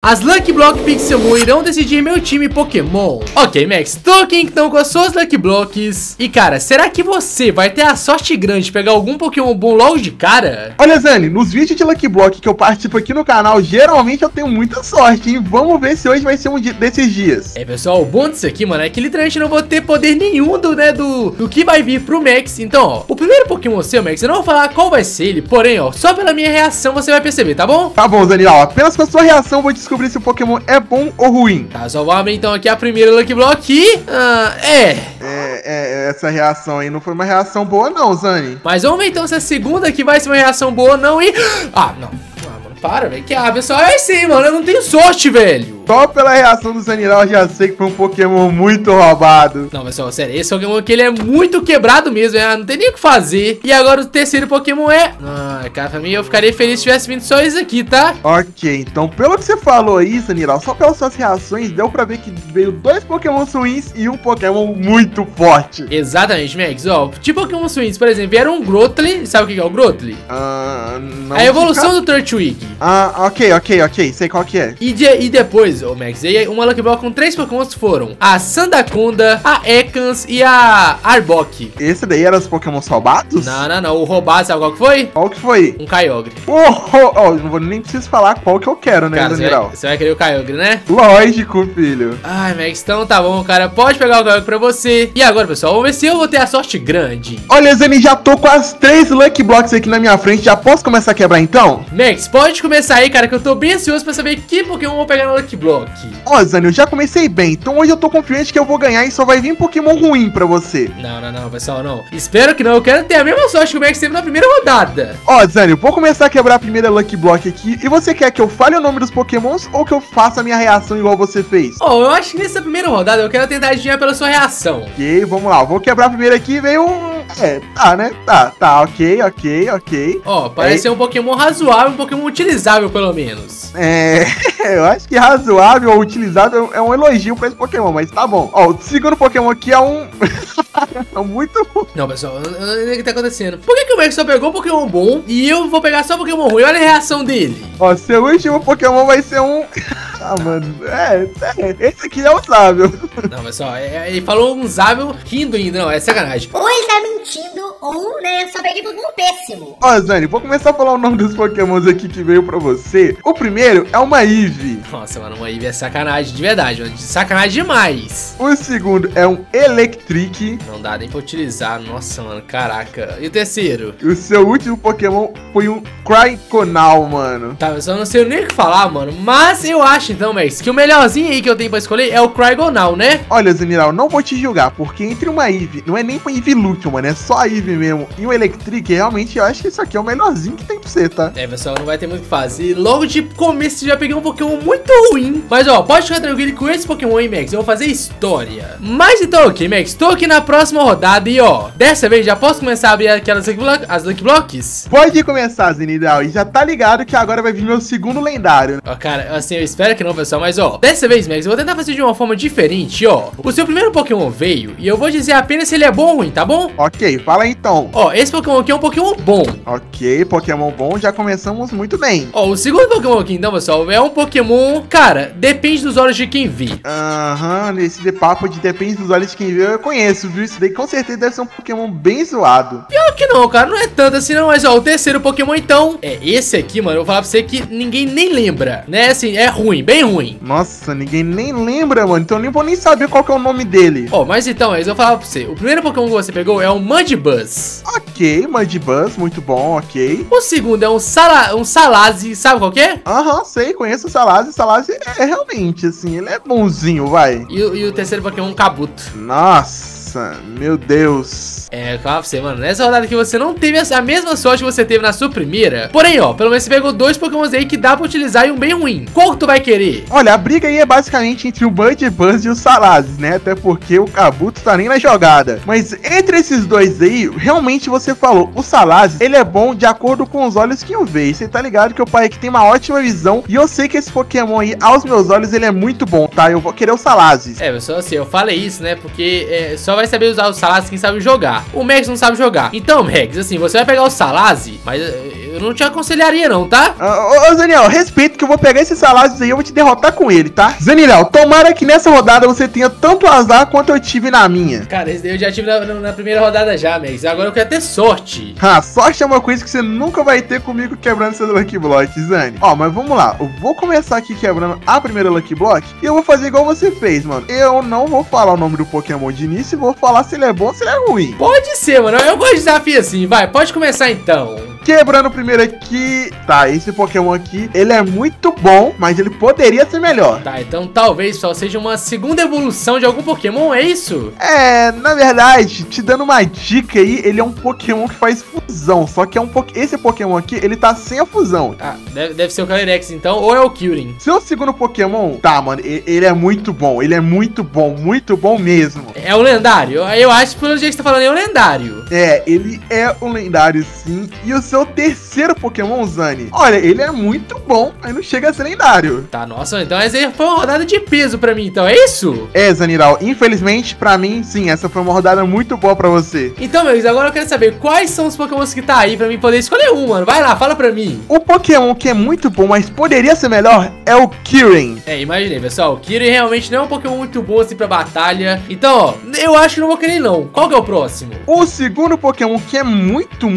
As Lucky Block Pixelmon irão decidir meu time Pokémon. Ok, Max, tô aqui então com as suas Lucky Blocks. E cara, será que você vai ter a sorte grande de pegar algum Pokémon bom logo de cara? Olha, Zani, nos vídeos de Lucky Block que eu participo aqui no canal, geralmente eu tenho muita sorte, hein? Vamos ver se hoje vai ser um desses dias. É, pessoal, o bom disso aqui, mano, é que literalmente não vou ter poder nenhum do que vai vir pro Max. Então, ó, o primeiro Pokémon seu, Max, eu não vou falar qual vai ser ele, porém, ó, só pela minha reação você vai perceber, tá bom? Tá bom, Zaniraw, apenas com a sua reação eu vou descobrir se o Pokémon é bom ou ruim. Tá, só vou abrir então aqui a primeira Lucky Block e... essa reação aí não foi uma reação boa não, Zani. Mas vamos ver então se a segunda aqui vai ser uma reação boa ou não e... Ah, não. Ah, mano, para, velho. Que pessoal, é assim, mano. Eu não tenho sorte, velho. Só pela reação do Zaniraw eu já sei que foi um Pokémon muito roubado. Não, pessoal, sério, esse Pokémon aqui ele é muito quebrado mesmo, né? Não tem nem o que fazer. E agora o terceiro Pokémon é... Ah, cara, pra mim eu ficaria feliz se tivesse vindo só isso aqui, tá? Ok, então pelo que você falou aí, Zaniraw, só pelas suas reações deu pra ver que veio dois Pokémon ruins e um Pokémon muito forte. Exatamente, Max, ó, tipo Pokémon ruins, por exemplo, era um Grotley, sabe o que é o Grotley? Não. A evolução do Turtwig. Ah, ok, sei qual que é. E depois... Ô, Max, e aí uma Lucky Block com três Pokémons foram a Sandacunda, a Ekans e a Arbok. Esse daí eram os Pokémons roubados? Não, o roubado, sabe qual que foi? Qual que foi? Um Kyogre. Não vou nem preciso falar qual que eu quero, né, Zaniraw? Você vai querer o Kyogre, né? Lógico, filho. Ai, Max, então tá bom, cara, pode pegar o Kyogre pra você. E agora, pessoal, vamos ver se eu vou ter a sorte grande. Olha, Zani, já tô com as três Lucky Blocks aqui na minha frente, já posso começar a quebrar então? Max, pode começar aí, cara, que eu tô bem ansioso pra saber que Pokémon eu vou pegar na Lucky Block. Ó, Zani, eu já comecei bem, então hoje eu tô confiante que eu vou ganhar e só vai vir Pokémon ruim pra você. Não, pessoal, não. Espero que não, eu quero ter a mesma sorte que o Max teve na primeira rodada. Ó, Zani, eu vou começar a quebrar a primeira Lucky Block aqui. E você quer que eu fale o nome dos Pokémons ou que eu faça a minha reação igual você fez? Ó, eu acho que nessa primeira rodada eu quero tentar adivinhar pela sua reação. Ok, vamos lá, eu vou quebrar a primeira aqui e veio um... Tá, ok. Ó, parece ser um Pokémon razoável, um Pokémon utilizável, pelo menos. Eu acho que razoável ou utilizável é um elogio pra esse Pokémon, mas tá bom. Ó, o segundo Pokémon aqui é um... muito bom. Não, pessoal, o que tá acontecendo? Por que o Max só pegou um Pokémon bom e eu vou pegar só um Pokémon ruim? Olha a reação dele. Ó, seu último Pokémon vai ser um... esse aqui é usável. Não, pessoal, ele falou usável rindo ainda, não, é sacanagem. Ou ele tá mentindo, ou, né, só peguei Pokémon péssimo. Ó, Zani, vou começar a falar o nome dos Pokémons aqui que veio pra você. O primeiro é uma Eevee. Nossa, mano, uma Eevee é sacanagem, de verdade, mano, sacanagem demais. O segundo é um Electric. Não dá nem pra utilizar, nossa, mano, caraca. E o terceiro? O seu último Pokémon foi um Cryogonal, mano. Tá, pessoal, eu não sei nem o que falar, mano, mas eu acho então, Max, que o melhorzinho aí que eu tenho pra escolher é o Cryogonal, né? Olha, Zaniraw, não vou te julgar, porque entre uma Eevee, não é nem uma Eevee Luton, mano, é só a Eevee mesmo, e o Electric, realmente eu acho que isso aqui é o melhorzinho que tem pra você, tá? É, pessoal, não vai ter muito o que fazer. Logo de começo já peguei um Pokémon muito ruim. Mas, ó, pode ficar tranquilo com esse Pokémon aí, Max, eu vou fazer história. Mas então, ok, Max, tô aqui na próxima rodada e, ó, dessa vez já posso começar a abrir aquelas Lucky Blocks? Pode começar, Zaniraw, e já tá ligado que agora vai vir meu segundo lendário. Ó, cara, assim, eu espero que não, pessoal, mas ó, dessa vez, Max, eu vou tentar fazer de uma forma diferente, ó. O seu primeiro Pokémon veio e eu vou dizer apenas se ele é bom ou ruim, tá bom? Ok, fala aí, então. Ó, esse Pokémon aqui é um Pokémon bom. Ok, Pokémon bom, já começamos muito bem. Ó, o segundo Pokémon aqui, então, pessoal, é um Pokémon... Cara, depende dos olhos de quem vê. Esse de papo de depende dos olhos de quem vê, eu conheço, viu? Isso daí com certeza deve ser um Pokémon bem zoado. Pior que não, cara, não é tanto assim não, mas ó, o terceiro Pokémon, então, é esse aqui, mano, eu vou falar pra você que ninguém nem lembra, né, assim, é ruim, bem ruim. Nossa, ninguém nem lembra, mano. Então eu nem vou nem saber qual que é o nome dele. Ó, mas então, eu vou falar pra você. O primeiro Pokémon que você pegou é um Mandibuzz. Ok, Mandibuzz, muito bom, ok. O segundo é um Salazzle, sabe qual que é? Sei, conheço o Salazzle. Salazzle é realmente, assim, ele é bonzinho, vai. E o terceiro Pokémon é um Kabuto. Nossa, meu Deus. É, calma pra você, mano, nessa rodada que você não teve a mesma sorte que você teve na sua primeira. Porém, ó, pelo menos você pegou dois Pokémons aí que dá pra utilizar e um bem ruim. Qual que tu vai querer? Olha, a briga aí é basicamente entre o Mandibuzz e o Salazzle, né? Até porque o Kabuto tá nem na jogada. Mas entre esses dois aí, realmente você falou, o Salazzle, ele é bom de acordo com os olhos que eu vejo. Você tá ligado que o pai aqui tem uma ótima visão e eu sei que esse Pokémon aí, aos meus olhos, ele é muito bom, tá? Eu vou querer o Salazzle. É, pessoal, assim, eu falei isso, né? Porque só vai saber usar o Salazzle quem sabe jogar. O Max não sabe jogar. Então, Max, assim, você vai pegar o Salazzle, mas... Eu não te aconselharia não, tá? Ô, Zaniraw, respeito que eu vou pegar esses Salazzles aí e eu vou te derrotar com ele, tá? Zaniraw, tomara que nessa rodada você tenha tanto azar quanto eu tive na minha. Cara, esse daí eu já tive na primeira rodada já, Max. Agora eu quero ter sorte. Ah, sorte é uma coisa que você nunca vai ter comigo quebrando seus Lucky Blocks, Zani. Ó, mas vamos lá. Eu vou começar aqui quebrando a primeira Lucky Block e eu vou fazer igual você fez, mano. Eu não vou falar o nome do Pokémon de início e vou falar se ele é bom ou se ele é ruim. Pode ser, mano. Eu gosto de desafio assim. Vai, pode começar então. Quebrando primeiro aqui. Tá, esse Pokémon aqui, ele é muito bom, mas ele poderia ser melhor. Tá, então talvez só seja uma segunda evolução de algum Pokémon, é isso? É, na verdade, te dando uma dica aí, ele é um Pokémon que faz fusão. Só que é esse Pokémon aqui, ele tá sem a fusão. Ah, deve ser o Calyrex então, ou é o Kyurem. Seu segundo Pokémon, tá, mano, ele é muito bom. Ele é muito bom mesmo. É um lendário? Eu acho que pelo jeito que você tá falando, é um lendário. É, ele é um lendário sim. E o seu o terceiro Pokémon, Zani. Olha, ele é muito bom, mas não chega a ser lendário. Tá, nossa, então essa aí foi uma rodada de peso pra mim, então, é isso? É, Zaniraw, infelizmente, pra mim, sim, essa foi uma rodada muito boa pra você. Então, meus, agora eu quero saber quais são os Pokémons que tá aí pra mim poder escolher um, mano. Vai lá, fala pra mim. O Pokémon que é muito bom, mas poderia ser melhor, é o Kieran. É, imaginei, pessoal, o Kieran realmente não é um Pokémon muito bom assim pra batalha. Então, ó, eu acho que não vou querer não. Qual que é o próximo? O segundo Pokémon que é muito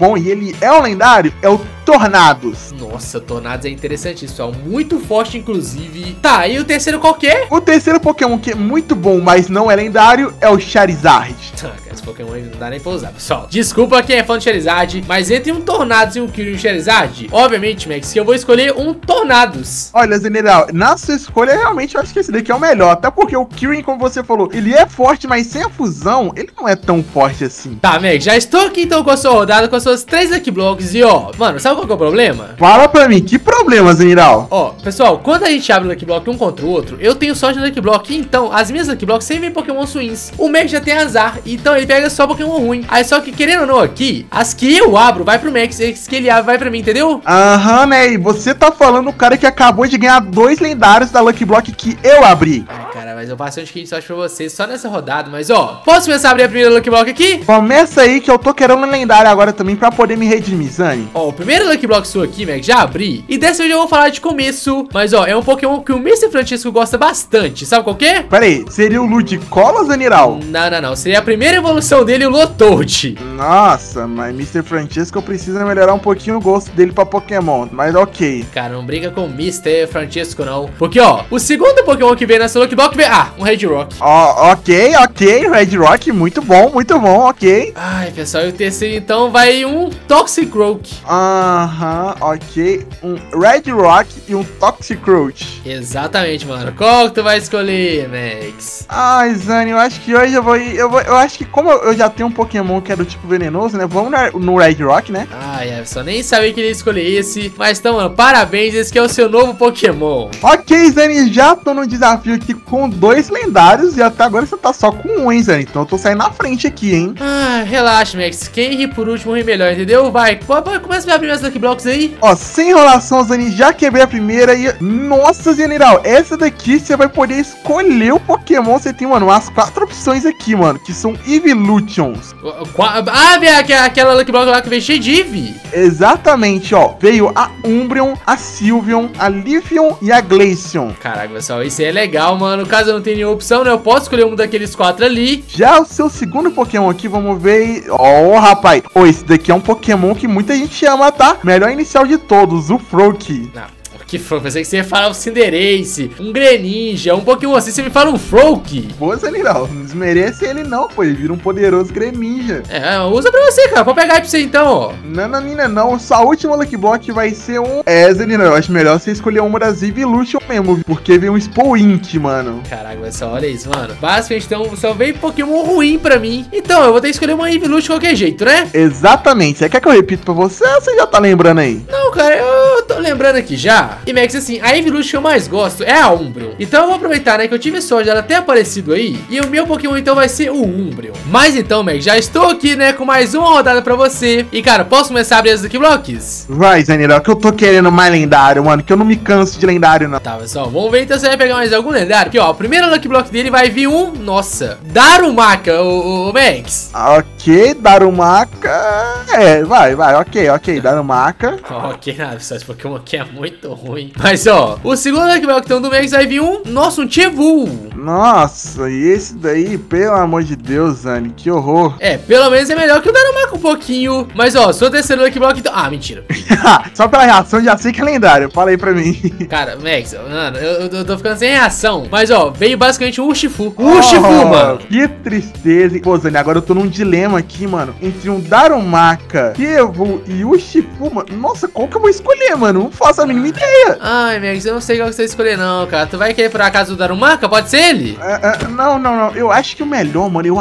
bom e ele é um lendário, é o Tornadus. Nossa, Tornadus é interessante, isso é muito forte, inclusive. Tá, e o terceiro qual que é? O terceiro Pokémon que é muito bom, mas não é lendário, é o Charizard. Esse Pokémon não dá nem pra usar, pessoal. Desculpa quem é fã de Charizard, mas entre um Tornadus e um Kyurem Charizard, obviamente, Max, que eu vou escolher um Tornadus. Olha, Zaniraw, na sua escolha, realmente eu acho que esse daqui é o melhor. Até porque o Kyurem, como você falou, ele é forte, mas sem a fusão, ele não é tão forte assim. Tá, Max, já estou aqui então com a sua rodada, com as suas três Lucky Blocks. E ó, mano, sabe qual que é o problema? Fala pra mim, que problema, Zaniraw? Ó, pessoal, quando a gente abre o Lucky Block um contra o outro, eu tenho sorte no Lucky Block, então as minhas Lucky Blocks sempre vem Pokémon ruins. O Max já tem azar, então ele pega só Pokémon ruim. Aí só que, querendo ou não aqui, as que eu abro vai pro Max, as que ele abre vai pra mim, entendeu? Aham, né? E você tá falando o cara que acabou de ganhar dois lendários da Lucky Block que eu abri. Ai, cara, mas eu passei um tiquinho de sorte pra vocês só nessa rodada, mas ó, posso começar a abrir a primeira Lucky Block aqui? Começa aí que eu tô querendo um lendário agora também pra poder me redimir, Zani. Ó, o primeiro Lucky Block sua aqui, Max, já abri. E dessa vez eu vou falar de começo, mas ó, é um Pokémon que o Mr. Francisco gosta bastante, sabe qual que é? Pera aí, seria o Ludicolo, Zaniraw? Não, seria a primeira evolução dele, o Lotold. Nossa, mas Mr. Francisco precisa melhorar um pouquinho o gosto dele pra Pokémon, mas ok. Cara, não briga com o Mr. Francisco não, porque ó, o segundo Pokémon que veio nessa Lucky Block veio, um Red Rock. Ó, ok, Red Rock, muito bom, ok. Ai, pessoal, e o terceiro então vai um Toxicroak. Aham, ok, um Red Rock e um Toxicroak. Exatamente, mano. Qual que tu vai escolher, Max? Ai, Zani, eu acho que hoje eu acho que como eu já tenho um Pokémon que é do tipo venenoso, né? Vamos no Red Rock, né? Ah, é, só nem sabia que ele ia escolher esse. Mas então, mano, parabéns, esse que é o seu novo Pokémon. Ok, Zani, já tô no desafio aqui com dois lendários e até agora você tá só com um, hein, Zani? Então eu tô saindo na frente aqui, hein? Ah, relaxa, Max. Quem ri por último ri melhor, entendeu? Vai, começa a abrir meus Lucky Blocks aí. Ó, sem enrolação, Zani, já quebrei a primeira e... Nossa, Zaniraw, essa daqui você vai poder escolher o Pokémon. Você tem, mano, umas quatro opções aqui, mano, que são Evolutions. Ah, veio aquela Lucky Block lá que veio cheio de Eevee. Exatamente, ó. Veio a Umbreon, a Sylveon, a Livion e a Glaceon. Caraca, pessoal, isso aí é legal, mano. Caso eu não tenha nenhuma opção, né, eu posso escolher um daqueles quatro ali. Já o seu segundo Pokémon aqui, vamos ver. Ó, rapaz. Ô, esse daqui é um Pokémon que muita gente ama, tá? Melhor inicial de todos, o Froakie. Que foi? Pensei que você ia falar um Cinderace, um Greninja, um Pokémon assim, você me fala um Froakie. Pô, Zaniraw, não desmerece ele não, pô, ele vira um poderoso Greninja. É, usa pra você, cara, pode pegar aí pra você então, ó. Não, sua última Lucky Block vai ser um... É, Zaniraw, eu acho melhor você escolher uma das Evolution mesmo, porque veio um Spowink, mano. Caraca, mas só olha isso, mano. Basicamente, então, só veio Pokémon ruim pra mim. Então, eu vou ter que escolher uma Evolution de qualquer jeito, né? Exatamente, você quer que eu repito pra você ou você já tá lembrando aí? Não, cara, eu tô lembrando aqui já. E Max, assim, a Eevee que eu mais gosto é a Umbreon. Então eu vou aproveitar, né, que eu tive sorte dela ter aparecido aí. E o meu Pokémon então vai ser o Umbreon. Mas então, Max, já estou aqui, né, com mais uma rodada pra você. E cara, posso começar a abrir as Lucky Blocks? Vai, Zaniraw, que eu tô querendo mais lendário, mano, que eu não me canso de lendário não. Tá, pessoal, vamos ver então se vai pegar mais algum lendário. Aqui, ó, o primeiro Lucky Block dele vai vir um, nossa, Darumaka, o Max. Ok, Darumaka. É, vai, ok, Darumaka. Ok, nada, só esse Pokémon aqui é muito ruim. Mas, ó, o segundo Pokémon do mês vai vir um... Nossa, um Chevu. Nossa, e esse daí, pelo amor de Deus, Zani, que horror. É, pelo menos é melhor que o Darumaka um pouquinho. Mas, ó, sou terceiro Pokémon então... Ah, mentira. Só pela reação, já sei que é lendário, fala aí pra mim. Cara, Max, mano, eu tô ficando sem reação. Mas, ó, veio basicamente um Urshifu. Urshifu, mano. Que tristeza, hein? Pô, Zani, agora eu tô num dilema aqui, mano. Entre um Darumaka, Chevu e Urshifu, mano. Nossa, qual que eu vou escolher, mano? Não faço a mínima ideia. Ai, Max, eu não sei qual que você vai escolher, não, cara. Tu vai querer por acaso o Darumaka? Pode ser ele? Não. Eu acho que o melhor, mano,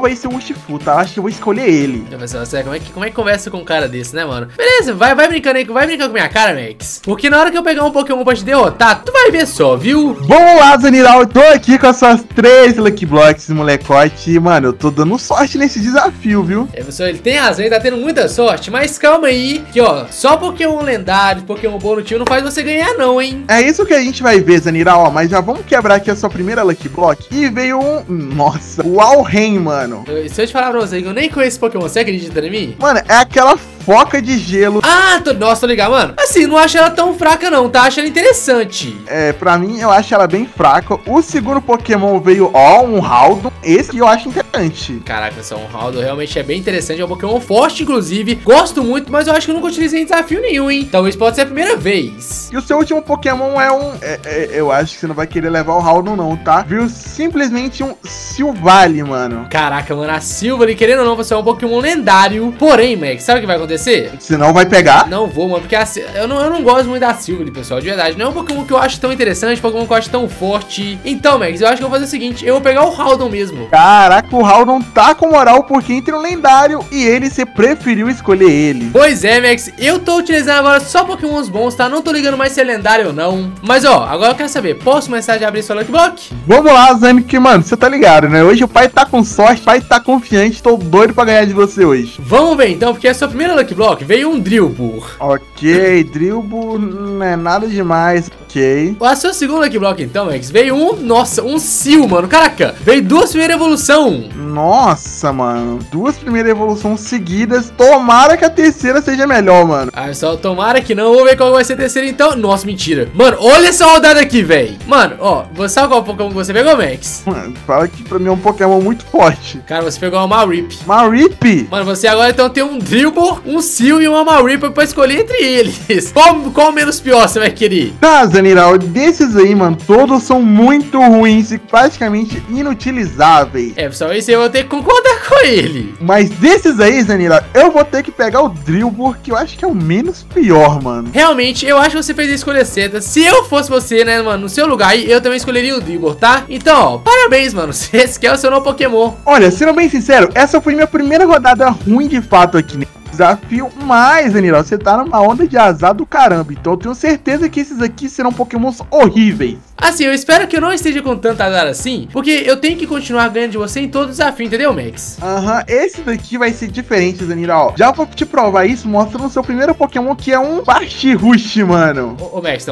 vai ser o Urshifu, tá? Eu acho que eu vou escolher ele. Pessoal, sério, como é que conversa com um cara desse, né, mano? Beleza, vai brincando aí, vai brincando com minha cara, Max. Porque na hora que eu pegar um Pokémon pra te derrotar, tu vai ver só, viu? Vamos lá, Zaniraw, eu tô aqui com as suas 3 Lucky Blocks, molecote. Mano, eu tô dando sorte nesse desafio, viu? É, pessoal, ele tem razão, ele tá tendo muita sorte, mas calma aí, que ó, só Pokémon lendário, Pokémon bom no time não faz você ganhar não, hein? É isso que a gente vai ver, Zaniraw, ó, mas já vamos quebrar aqui a sua primeira Lucky Block. E veio um... Nossa, o Alren, mano. Se eu te falar pra você que eu nem conheço Pokémon, você acredita em mim? Mano, é aquela foca de gelo. Ah, nossa, tô ligado, mano. Assim, não acho ela tão fraca não, tá? Acho ela interessante. É, pra mim, eu acho ela bem fraca. O segundo Pokémon veio, ó, um Raldo. Esse eu acho interessante. Caraca, esse é um Raldo, realmente é bem interessante. É um Pokémon forte, inclusive. Gosto muito, mas eu acho que eu nunca utilizei em desafio nenhum, hein? Talvez pode ser a primeira vez. E o seu último Pokémon é um... eu acho que você não vai querer levar o Raldo não, tá? Viu? Simplesmente um Silvally, mano. Caraca, mano, a Silvally, querendo ou não, você é um Pokémon lendário. Porém, Max, sabe o que vai acontecer? Se não vai pegar. Não vou, mano, porque eu não gosto muito da Silvally, pessoal, de verdade. Não é um Pokémon que eu acho tão interessante, Pokémon que eu acho tão forte. Então, Max, eu acho que eu vou fazer o seguinte, eu vou pegar o Raldon mesmo. Caraca, o Raldon tá com moral porque entra um lendário e ele, você preferiu escolher ele. Pois é, Max, eu tô utilizando agora só Pokémons bons, tá? Não tô ligando mais se é lendário ou não. Mas, ó, agora eu quero saber, posso começar a abrir sua Lucky Block? Vamos lá, Zani, que, mano, você tá ligado, né? Hoje o pai tá com sorte, o pai tá confiante, tô doido pra ganhar de você hoje. Vamos ver, então, porque é a sua primeira Lucky Block, veio um Drilbur. Ok, Drilbur não é nada demais, ok. A sua segunda Lucky Block então, Max, veio um, nossa, um Sil, mano, caraca, veio duas primeiras evoluções. Nossa, mano, duas primeiras evoluções seguidas, tomara que a terceira seja melhor, mano. Ah, pessoal, tomara que não, vamos ver qual vai ser a terceira então. Nossa, mentira. Mano, olha essa rodada aqui, velho. Mano, ó, você sabe qual Pokémon você pegou, Max? Mano, fala que pra mim é um Pokémon muito forte. Cara, você pegou uma Mareep. Mareep? Mano, você agora então tem um Drilbur, um Sil e uma Mareep pra escolher entre eles. Qual menos pior você vai querer? Tá, Zaniraw, desses aí, mano, todos são muito ruins e praticamente inutilizáveis. É, pessoal, esse eu vou ter que concordar com ele. Mas desses aí, Zaniraw, eu vou ter que pegar o Drilbur, que eu acho que é o menos pior, mano. Realmente, eu acho que você fez a escolha certa. Se eu fosse você, né, mano, no seu lugar aí, eu também escolheria o Drilbur, tá? Então, ó, parabéns, mano, esse que é o seu novo Pokémon. Olha, sendo bem sincero, essa foi minha primeira rodada ruim de fato aqui, né? Desafio, mas, Zaniraw, você tá numa onda de azar do caramba, então eu tenho certeza que esses aqui serão Pokémons horríveis. Assim, eu espero que eu não esteja com tanto azar assim, porque eu tenho que continuar ganhando de você em todo desafio, entendeu, Max? Aham, esse daqui vai ser diferente, Zaniraw. Já pra te provar isso, mostra no seu primeiro Pokémon que é um Pachirisu, mano. Ô, Max,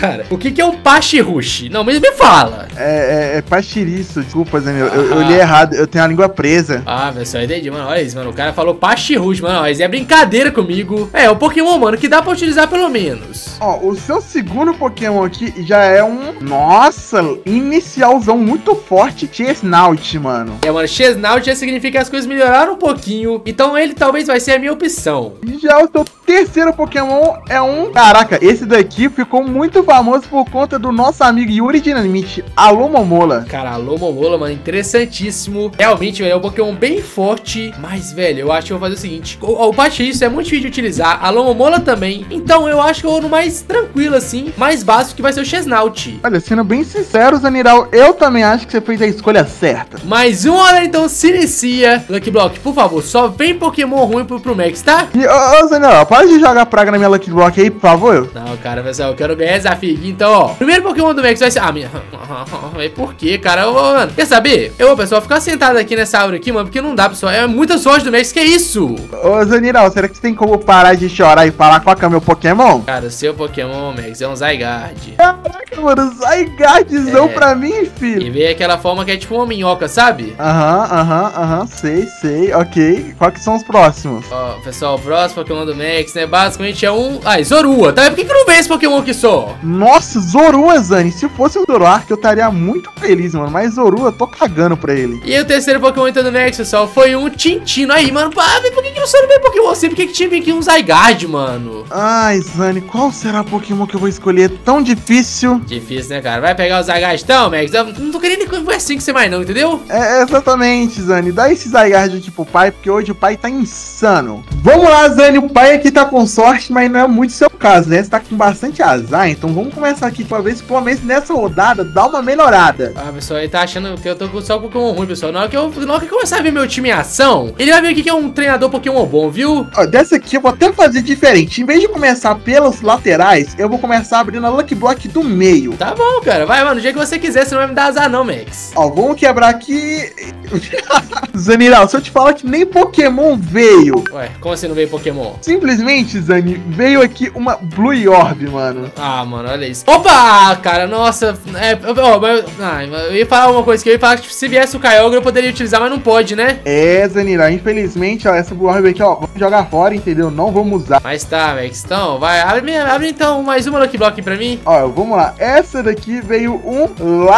cara, o que é um Pachirisu? Não, mas me fala. É Pachirisu, desculpa, Zaniraw, eu li errado, eu tenho a língua presa. Ah, pessoal, entendi, mano, olha isso, mano, o cara falou Pachirisu, mano, mas é brincadeira comigo. É um Pokémon, mano, que dá pra utilizar pelo menos. Ó, o seu segundo Pokémon aqui já é um... Nossa, inicialzão muito forte, Chesnaut, mano. É, mano, Chesnaut já significa que as coisas melhoraram um pouquinho. Então ele talvez vai ser a minha opção. Já o seu terceiro Pokémon é um... Caraca, esse daqui ficou muito famoso por conta do nosso amigo Yuri Dinamite, a Lomomola. Cara, a Lomomola, mano, interessantíssimo. Realmente, velho, é um Pokémon bem forte. Mas, velho, eu acho que eu vou fazer o seguinte, o Pachirisu é muito difícil de utilizar, a Lomomola também, então eu acho que eu vou no mais tranquilo assim, mais básico, que vai ser o Chesnaut. Olha, sendo bem sincero, Zaniraw, eu também acho que você fez a escolha certa. Mais uma hora então se inicia. Lucky Block, por favor, só vem Pokémon ruim pro Max, tá? E, ô Zaniraw, para de jogar praga na minha Lucky Block aí, por favor. Não, cara, pessoal, eu quero ganhar desafio, então, ó, primeiro Pokémon do Max vai ser... Ah, minha... Por quê, cara? Mano, quer saber? Eu vou, pessoal, ficar sentado aqui nessa árvore aqui, mano, porque não dá, pessoal, é muita sorte do Max, que é isso? isso? Ô, Zaniraw, será que você tem como parar de chorar e falar qual que é o meu Pokémon? Cara, o seu Pokémon, Max, é um Zygarde. Caraca, mano, Zygardezão pra mim, filho. E veio aquela forma que é tipo uma minhoca, sabe? Aham, sei. Ok, qual que são os próximos? Ó, pessoal, o próximo Pokémon do Max, né, basicamente é um... Ai, Zorua, tá? Por que que não veio esse Pokémon aqui só? Nossa, Zorua, Zani, se fosse o Zoroark, eu estaria muito feliz, mano, mas Zorua, eu tô cagando pra ele. E o terceiro Pokémon então do Max, pessoal, foi um Tintino. Aí, mano, por que que não saiu meu Pokémon assim? Por que que tinha aqui um Zygarde, mano? Ai, Zani, qual será o Pokémon que eu vou escolher? Tão difícil. Difícil, né, cara? Vai pegar o Zygarde então, Max? Eu não tô querendo conversar com você mais não, entendeu? É, exatamente, Zani. Dá esse Zygarde aqui pro pai, porque hoje o pai tá insano. Vamos lá, Zani, o pai aqui tá com sorte, mas não é muito seu caso, né? Você tá com bastante azar, então vamos começar aqui pra ver se pelo menos nessa rodada dá uma melhorada. Ah, pessoal, ele tá achando que eu tô com só um Pokémon ruim, pessoal. Na hora que eu começar a ver meu time em ação, ele vai ver que é um treinador Pokémon bom, viu? Ó, dessa aqui eu vou até fazer diferente. Em vez de começar pelas laterais, eu vou começar abrindo a Lucky Block do meio. Tá bom, cara. Vai, mano, do jeito que você quiser, você não vai me dar azar não, Max. Ó, vamos quebrar aqui... Zaniraw, se eu te falar que nem Pokémon veio. Ué, como assim não veio Pokémon? Simplesmente, Zani, veio aqui uma Blue Orb, mano. Ah, mano, olha isso. Opa, cara, nossa. Eu ia falar uma coisa que eu ia falar que se viesse o Kyogre eu poderia utilizar, mas não pode, né? É, Zaniraw, infelizmente, ó, essa Blue Orb aqui, ó, vamos jogar fora, entendeu? Não vamos usar. Mas tá, Max, então, vai, abre então mais uma Lucky Block pra mim. Ó, vamos lá. Essa daqui veio um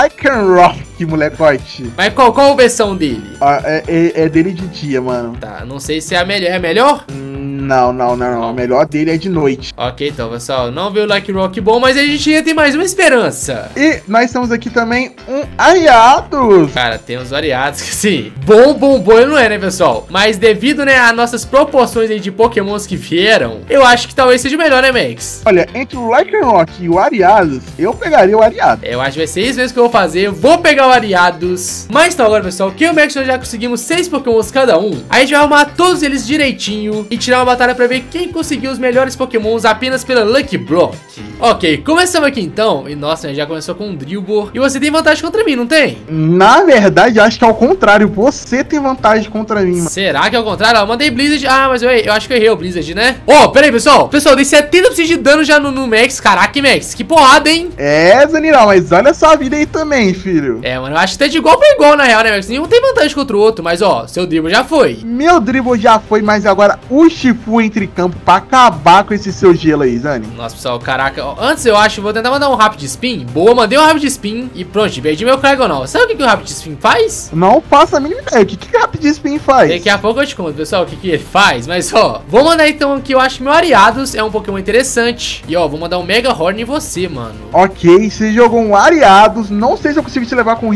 Lycanroc, molecote. Mas qual a versão dele? Ah, é dele de dia, mano. Tá, não sei se é a melhor. É melhor? Não. A melhor dele é de noite. Ok, então, pessoal. Não veio o Lycanroc bom, mas a gente ainda tem mais uma esperança. E nós temos aqui também um Ariados. Cara, temos Ariados que, sim, bom ele não é, né, pessoal? Mas devido, né, a nossas proporções aí de Pokémons que vieram, eu acho que talvez seja o melhor, né, Max? Olha, entre o Lycanroc e o Ariados, eu pegaria o Ariados. Eu acho que vai ser isso mesmo que eu vou fazer. Eu vou pegar o Ariados. Mas então agora, pessoal, que o Max já conseguimos 6 Pokémons cada um. A gente vai arrumar todos eles direitinho e tirar uma batalha pra ver quem conseguiu os melhores Pokémons apenas pela Lucky Block. Ok, começamos aqui então. E nossa, já começou com um Drilbur. E você tem vantagem contra mim, não tem? Na verdade, acho que é ao contrário. Você tem vantagem contra mim, mano. Será que é ao contrário? Ah, mandei Blizzard. Ah, mas eu acho que eu errei o Blizzard, né? Ó, pera aí, pessoal. Pessoal, dei 70% de dano já no Max. Caraca, Max, que porrada, hein? É, Zaniraw, mas olha só a vida aí também, filho. É, mano, eu acho que tá de igual pra igual, na real, né, Max? Nenhum tem vantagem contra o outro, mas ó, seu Drilbur já foi. Meu Drilbur já foi, mas agora o Urshifu entre campo pra acabar com esse seu gelo aí, Zani. Nossa, pessoal, caraca. Antes eu acho, vou tentar mandar um Rapid Spin. Boa, mandei um Rapid Spin e pronto, perdi meu Cryogonal. Sabe o que o Rapid Spin faz? Não faço a mínima ideia. O que o Rapid Spin faz? Daqui a pouco eu te conto, pessoal, o que ele faz. Mas, ó, vou mandar então aqui, eu acho que meu Ariados é um Pokémon interessante. E, ó, vou mandar um Mega Horn em você, mano. Ok, você jogou um Ariados. Não sei se eu consigo te levar com...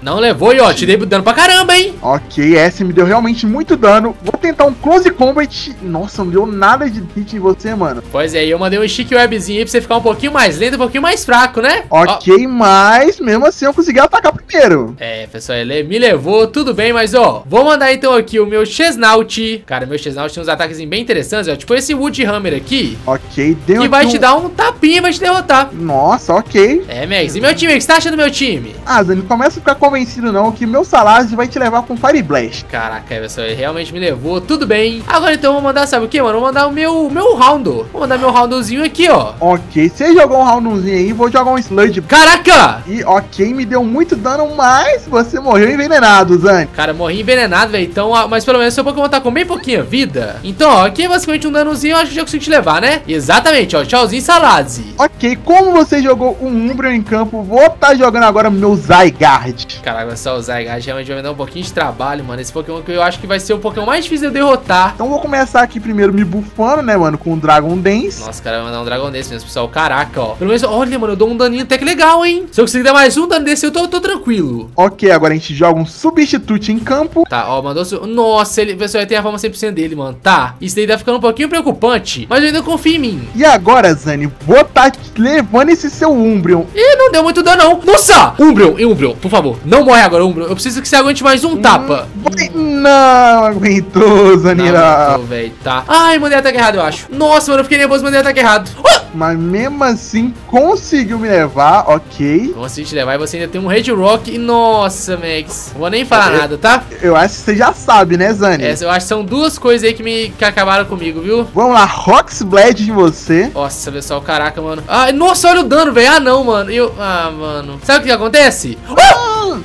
Não levou, e ó, te dei dano pra caramba, hein? Ok, essa me deu realmente muito dano. Vou tentar um Close Combat. Nossa, não deu nada de hit em você, mano. Pois é, eu mandei um Stick Webzinho aí pra você ficar um pouquinho mais lento, um pouquinho mais fraco, né? Ok, ó, mas mesmo assim eu consegui atacar primeiro. É, pessoal, ele me levou, tudo bem, mas ó, vou mandar então aqui o meu Chesnaut. Cara, meu Chesnaut tem uns ataques bem interessantes, ó, tipo esse Wood Hammer aqui. Ok, deu. E vai te dar um tapinha e vai te derrotar. Nossa, ok. É, Max, e meu time, o que você tá achando do meu time? Ah, Zani, começa ficar convencido não, que meu Salazzle vai te levar com Fire Blast. Caraca, pessoal, ele realmente me levou, tudo bem. Agora então vou mandar, sabe o que, mano? Vou mandar o meu Roundel. Vou mandar meu Roundelzinho aqui, ó. Ok, você jogou um Roundelzinho aí, vou jogar um Sludge. Caraca! E ok, me deu muito dano, mas você morreu envenenado, Zani. Cara, morri envenenado, velho, então, mas pelo menos seu Pokémon tá com bem pouquinha vida. Então, ó, aqui é basicamente um danozinho, eu acho que já consigo te levar, né? Exatamente, ó, tchauzinho, Salazzle. Ok, como você jogou um Umbreon em campo, vou tá jogando agora meu Zygarde. Caraca, pessoal, o Zygarde realmente vai me dar um pouquinho de trabalho, mano. Esse Pokémon que eu acho que vai ser o Pokémon mais difícil de eu derrotar. Então vou começar aqui primeiro me bufando, né, mano, com o Dragon Dance. Nossa, cara, vai mandar um Dragon Dance mesmo, pessoal. Caraca, ó. Pelo menos, olha, mano, eu dou um daninho até que legal, hein? Se eu conseguir dar mais um dano desse, eu tô tranquilo. Ok, agora a gente joga um Substitute em campo. Tá, ó, mandou... Nossa, ele, pessoal, ele tem a forma 100% dele, mano. Tá, isso daí tá ficando um pouquinho preocupante, mas eu ainda confio em mim. E agora, Zani, vou tá levando esse seu Umbreon. E não não deu muito dano, não. Nossa! Umbreon, por favor, não morre agora, Umbreon. Eu preciso que você aguente mais um tapa. Não aguentou, Zaniraw. Não aguentou, velho, tá. Ai, mandei ataque errado, eu acho. Nossa, mano, eu fiquei nervoso, mandei ataque errado. Mas mesmo assim, conseguiu me levar, ok. Consegui te levar e você ainda tem um Red Rock. E nossa, Max, não vou nem falar nada, tá? Eu acho que você já sabe, né, Zani? É, eu acho que são duas coisas aí que acabaram comigo, viu? Vamos lá, Rock's Blade de você. Nossa, pessoal, caraca, mano. Ah, nossa, olha o dano, velho. Ah, não, mano. Ah, mano. Sabe o que acontece?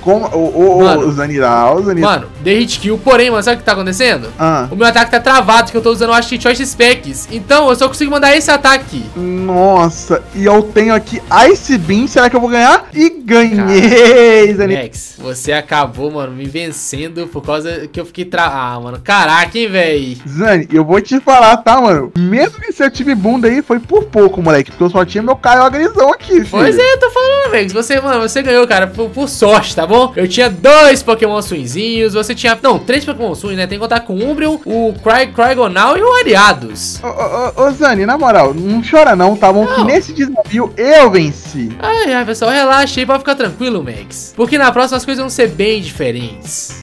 Como? Zaniraw. Mano, dei hit kill. Porém, mano, sabe o que tá acontecendo? O meu ataque tá travado, porque eu tô usando o Ash Choice Specs. Então, eu só consigo mandar esse ataque. Nossa, e eu tenho aqui Ice Beam. Será que eu vou ganhar? E ganhei, Zaniraw. Max, você acabou, mano, me vencendo por causa que eu fiquei travado. Ah, mano, caraca, hein, velho. Zani, eu vou te falar, tá, mano? Mesmo que seu time bunda aí foi por pouco, moleque, porque eu só tinha meu Kyogreizão aqui, filho. Pois é, eu tô falando, Max. Você, mano, você ganhou, cara, por sorte, tá bom? Eu tinha 2 Pokémon Suinzinhos, você tinha... Não, 3 Pokémon Suins, né? Tem que contar com o Umbreon, o Cryogonal e o Ariados. Ô, Zani, na moral, não chora não, tá bom? Não. Que nesse desafio eu venci. Ai, pessoal, relaxa aí, pode ficar tranquilo, Max. Porque na próxima as coisas vão ser bem diferentes.